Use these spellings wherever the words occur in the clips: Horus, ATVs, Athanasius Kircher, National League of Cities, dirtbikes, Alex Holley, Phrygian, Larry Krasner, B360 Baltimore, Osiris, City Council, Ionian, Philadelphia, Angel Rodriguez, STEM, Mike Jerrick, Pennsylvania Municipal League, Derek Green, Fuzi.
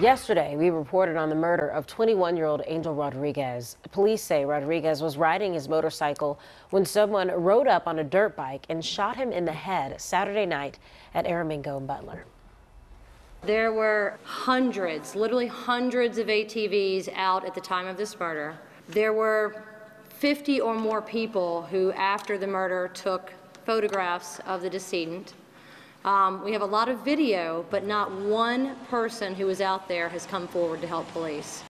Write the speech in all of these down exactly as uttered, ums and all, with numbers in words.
Yesterday, we reported on the murder of twenty-one-year-old Angel Rodriguez. Police say Rodriguez was riding his motorcycle when someone rode up on a dirt bike and shot him in the head Saturday night at Aramingo and Butler. There were hundreds, literally hundreds of A T Vs out at the time of this murder. There were fifty or more people who, after the murder, took photographs of the decedent. Um, we have a lot of video, but not one person who is out there has come forward to help police.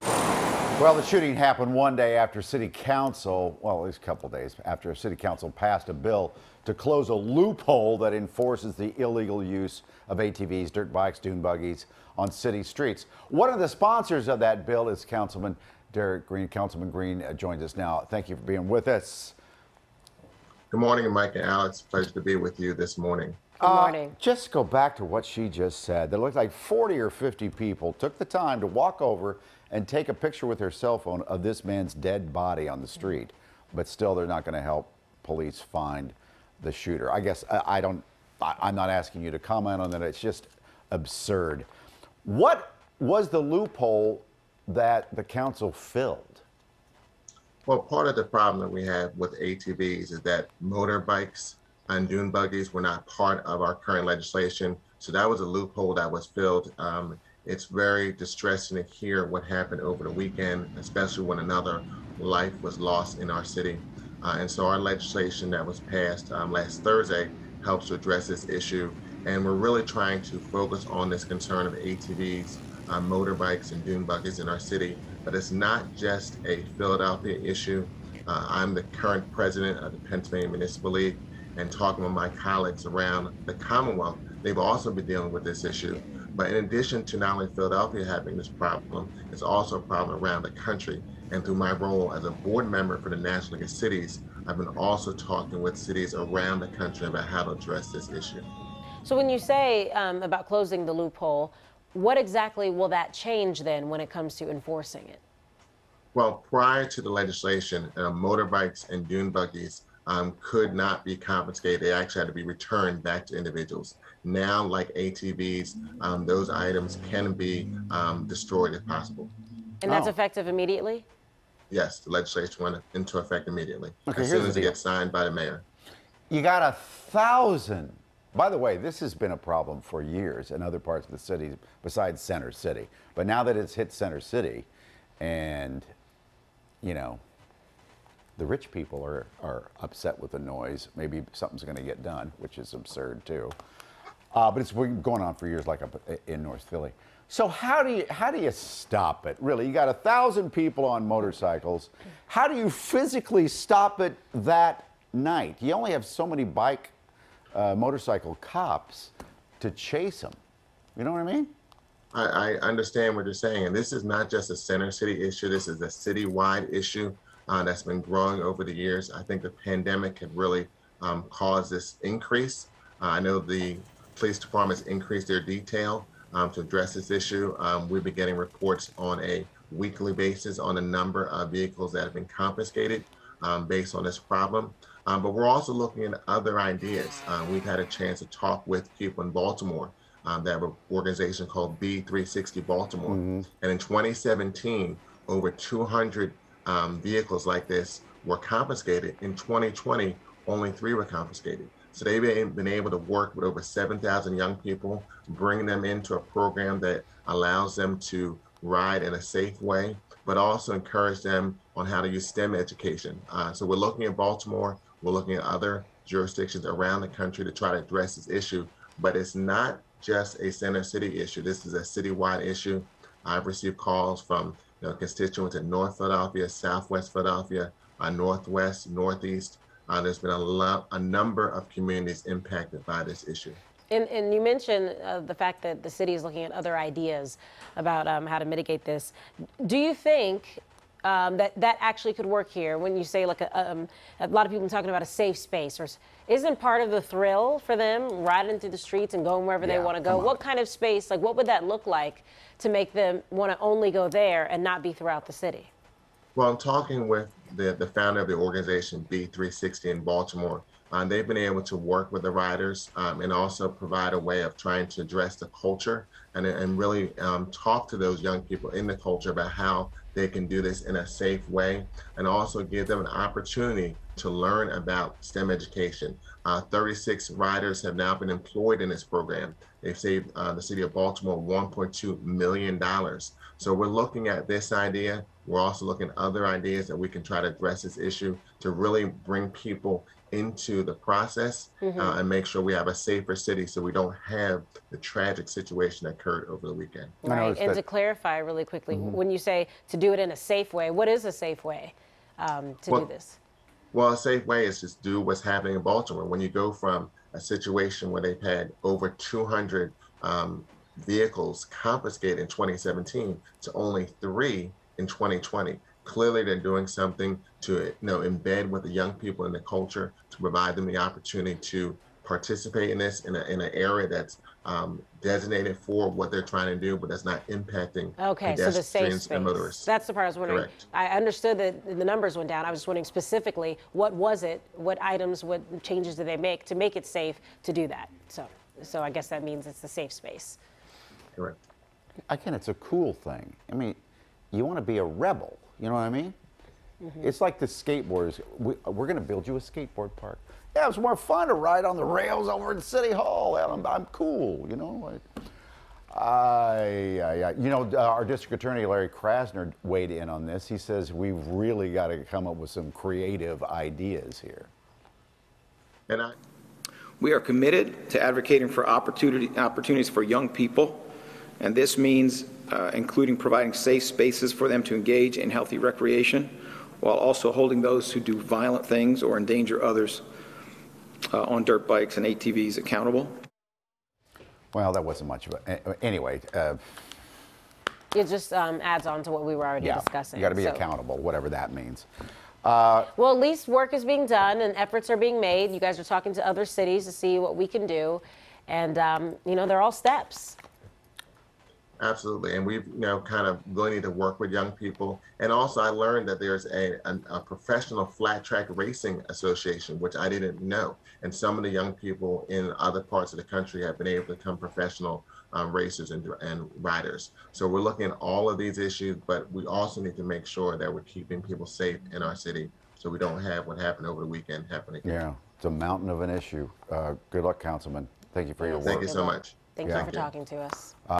Well, the shooting happened one day after City Council, well, at least a couple days after City Council passed a bill to close a loophole that enforces the illegal use of A T Vs, dirt bikes, dune buggies on city streets. One of the sponsors of that bill is Councilman Derek Green. Councilman Green joins us now. Thank you for being with us. Good morning, Mike and Alex. Pleasure to be with you this morning. Uh, just go back to what she just said. There looked like forty or fifty people took the time to walk over and take a picture with their cell phone of this man's dead body on the street, but still they're not going to help police find the shooter. I guess I, I don't, I, I'm not asking you to comment on that. It's just absurd. What was the loophole that the council filled? Well, part of the problem that we have with A T Vs is that motorbikes and dune buggies were not part of our current legislation. So that was a loophole that was filled. Um, it's very distressing to hear what happened over the weekend, especially when another life was lost in our city. Uh, and so our legislation that was passed um, last Thursday helps to address this issue. And we're really trying to focus on this concern of A T Vs, uh, motorbikes, and dune buggies in our city. But it's not just a Philadelphia issue. Uh, I'm the current president of the Pennsylvania Municipal League, and talking with my colleagues around the Commonwealth, they've also been dealing with this issue. But in addition to not only Philadelphia having this problem, it's also a problem around the country. And through my role as a board member for the National League of Cities, I've been also talking with cities around the country about how to address this issue. So when you say um, about closing the loophole, what exactly will that change then when it comes to enforcing it? Well, prior to the legislation, uh, motorbikes and dune buggies Um, could not be confiscated. They actually had to be returned back to individuals. Now, like A T Vs, um, those items can be um, destroyed if possible. And that's oh. effective immediately? Yes, the legislation went into effect immediately, okay, as soon as it gets signed by the mayor. You got a thousand. By the way, this has been a problem for years in other parts of the city besides Center City. But now that it's hit Center City and, you know, the rich people are, are upset with the noise. Maybe something's going to get done, which is absurd too. Uh, but it's been going on for years, like up in North Philly. So how do you how do you stop it? Really, you got a thousand people on motorcycles. How do you physically stop it that night? You only have so many bike, uh, motorcycle cops to chase them. You know what I mean? I, I understand what you're saying, and this is not just a Center City issue. This is a citywide issue. Uh, that's been growing over the years. I think the pandemic had really um, caused this increase. Uh, I know the police departments increased their detail um, to address this issue. Um, we've been getting reports on a weekly basis on the number of vehicles that have been confiscated um, based on this problem. Um, but we're also looking at other ideas. Uh, we've had a chance to talk with people in Baltimore um, that have an organization called B three sixty Baltimore. Mm-hmm. And in twenty seventeen, over two hundred Um, vehicles like this were confiscated. In twenty twenty, only three were confiscated. So they've been able to work with over seven thousand young people, bring them into a program that allows them to ride in a safe way, but also encourage them on how to use STEM education. Uh, so we're looking at Baltimore, we're looking at other jurisdictions around the country to try to address this issue, but it's not just a Center City issue. This is a citywide issue. I've received calls from You know, constituents in North Philadelphia, Southwest Philadelphia, uh, Northwest, Northeast. Uh, there's been a lot, a number of communities impacted by this issue. And, and you mentioned uh, the fact that the city is looking at other ideas about um, how to mitigate this. Do you think um, that that actually could work here when you say, like, a, um, a lot of people are talking about a safe space? Or isn't part of the thrill for them riding through the streets and going wherever yeah, they want to go? What kind of space, like, what would that look like to make them want to only go there and not be throughout the city? Well, I'm talking with the, the founder of the organization, B three sixty in Baltimore, Um, they've been able to work with the riders um, and also provide a way of trying to address the culture and, and really um, talk to those young people in the culture about how they can do this in a safe way, and also give them an opportunity to learn about STEM education. Uh, thirty-six riders have now been employed in this program. They've saved uh, the city of Baltimore one point two million dollars. So we're looking at this idea. We're also looking at other ideas that we can try to address this issue to really bring people into the process mm-hmm. uh, and make sure we have a safer city so we don't have the tragic situation that occurred over the weekend. Right, and that. To clarify really quickly, mm-hmm. when you say to do it in a safe way, what is a safe way um, to well, do this? Well, a safe way is just do what's happening in Baltimore. When you go from a situation where they've had over two hundred um, vehicles confiscated in twenty seventeen to only three in twenty twenty. Clearly, they're doing something to you know, embed with the young people in the culture to provide them the opportunity to participate in this in, a, in an area that's um, designated for what they're trying to do, but that's not impacting okay, so the safe space. And motorists. That's the part I was wondering. Correct. I understood that the numbers went down. I was just wondering specifically, what was it? What items, what changes did they make to make it safe to do that? So, so I guess that means it's the safe space. Correct. Again, it's a cool thing. I mean, you want to be a rebel. You know what I mean? Mm-hmm. It's like the skateboarders. We, we're going to build you a skateboard park. Yeah, it's more fun to ride on the rails over at City Hall. I'm, I'm cool, you know. I, I, I, you know, uh, our district attorney, Larry Krasner, weighed in on this. He says we've really got to come up with some creative ideas here. And I, we are committed to advocating for opportunity, opportunities for young people. And this means uh, including providing safe spaces for them to engage in healthy recreation, while also holding those who do violent things or endanger others uh, on dirt bikes and A T Vs accountable. Well, that wasn't much of a, anyway. Uh, it just um, adds on to what we were already yeah, discussing. You gotta be so. accountable, whatever that means. Uh, well, at least work is being done and efforts are being made. You guys are talking to other cities to see what we can do. And um, you know, they're all steps. Absolutely, and we've you know kind of really need to work with young people. And also, I learned that there's a, a a professional flat track racing association, which I didn't know. And some of the young people in other parts of the country have been able to become professional um, racers and and riders. So we're looking at all of these issues, but we also need to make sure that we're keeping people safe in our city, so we don't have what happened over the weekend happen again. Yeah, it's a mountain of an issue. Uh, good luck, Councilman. Thank you for your work. Thank you so much. Thank you for talking to us.